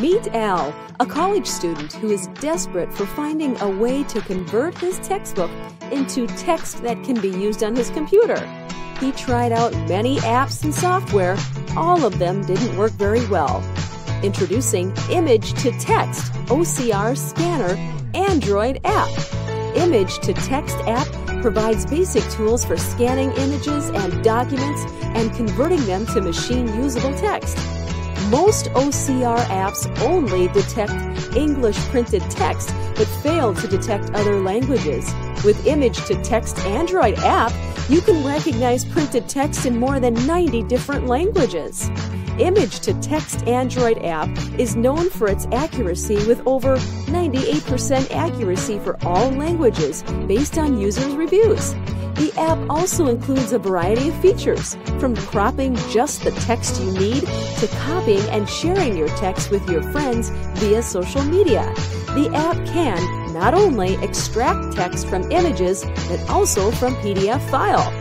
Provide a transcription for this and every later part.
Meet Al, a college student who is desperate for finding a way to convert his textbook into text that can be used on his computer. He tried out many apps and software. All of them didn't work very well. Introducing Image to Text OCR Scanner Android App. Image to Text app provides basic tools for scanning images and documents and converting them to machine-usable text. Most OCR apps only detect English printed text but fail to detect other languages. With Image to Text Android app, you can recognize printed text in more than 90 different languages. Image to Text Android app is known for its accuracy with over 98% accuracy for all languages based on users' reviews. The app also includes a variety of features, from cropping just the text you need to copying and sharing your text with your friends via social media. The app can not only extract text from images, but also from PDF file.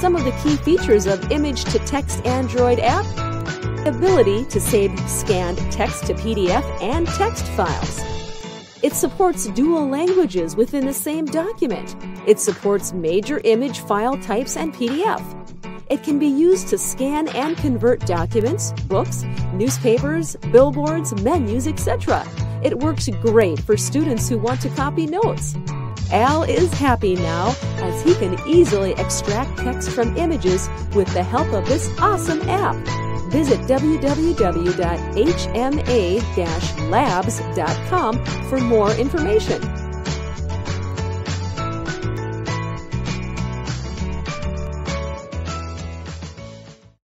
Some of the key features of Image to Text Android app: the ability to save scanned text to PDF and text files. It supports dual languages within the same document. It supports major image file types and PDF. It can be used to scan and convert documents, books, newspapers, billboards, menus, etc. It works great for students who want to copy notes. Al is happy now, as he can easily extract text from images with the help of this awesome app. Visit www.hma-labs.com for more information.